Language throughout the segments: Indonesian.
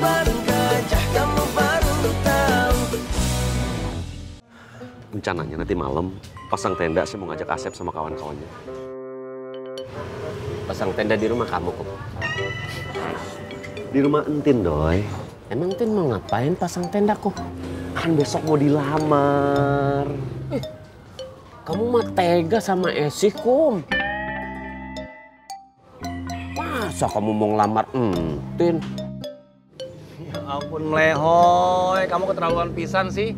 baru gajah, kamu baru tahu. Rencananya nanti malam pasang tenda, saya mau ngajak Asep sama kawan-kawannya. Pasang tenda di rumah kamu kok? Di rumah Entin, Doi. Emang Entin mau ngapain pasang tenda kok? Kan besok mau dilamar. Kamu mah tega sama Esi, Kum. Masa kamu mau ngelamar Entin? Ya ampun, melehoy. Kamu keterlaluan pisan sih.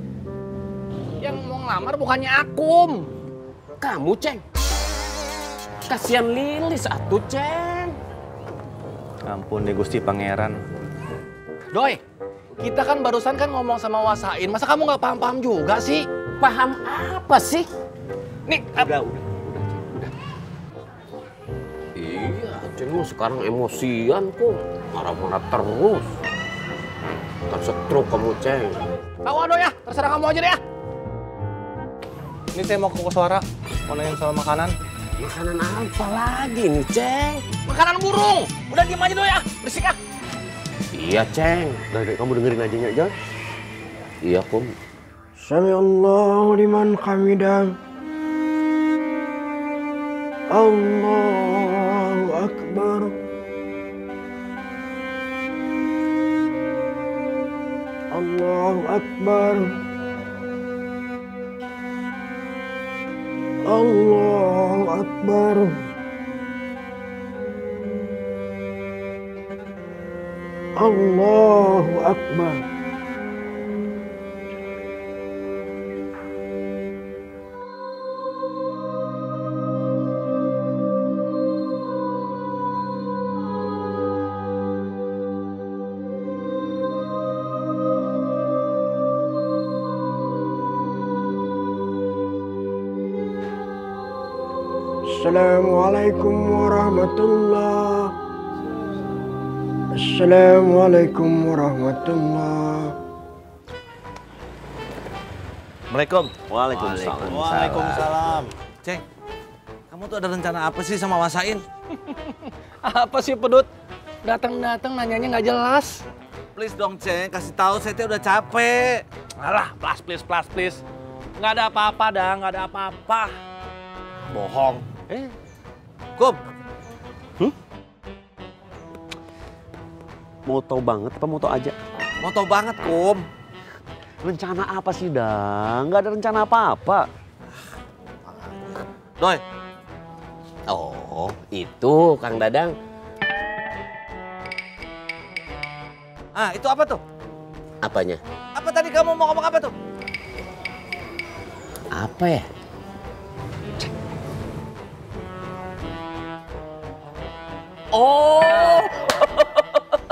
Yang mau ngelamar bukannya Akum. Kamu, Ceng. Kasian Lilis atuh, Ceng. Ampun deh, Gusti Pangeran. Doi, kita kan barusan kan ngomong sama Wasain. Masa kamu nggak paham-paham juga sih? Paham apa sih? Nih, udah. Iya, Ceng sekarang emosian kok. Marah-marah terus. Tersetruk kamu, Ceng. Tahu aduh ya, terserah kamu aja deh ya. Ini saya mau ke suara, mau nanya soal makanan. Makanan apa lagi nih, Ceng? Makanan burung. Udah diam aja dulu ya, berisik ah. Iya, Ceng. Dari kamu dengerin aja ya. Iya, Kum. Sami'allahu liman hamidah. Allahu Akbar. Allahu Akbar. Allahu Akbar. Allahu Akbar. Assalamualaikum warahmatullah. Assalamualaikum warahmatullah. Assalamualaikum. Waalaikumsalam. Waalaikumsalam. Ceng, kamu tuh ada rencana apa sih sama Wasain? Apa sih, Pedut? Datang-datang nanyanya nggak jelas. Please dong, Ceng, kasih tahu, saya tuh udah capek. Alah, please. Nggak ada apa-apa, dah, nggak ada apa-apa. Bohong. Kum, mau tau banget apa mau tau aja? Mau tau banget, Kum. Rencana apa sih, Dang? Nggak ada rencana apa-apa. Doi. Oh, itu Kang Dadang. Ah, itu apa tuh? Apanya? Apa tadi kamu mau ngomong apa tuh? Apa ya? Oh,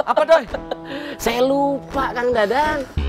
apa, Doi? Saya lupa, Kang Dadang.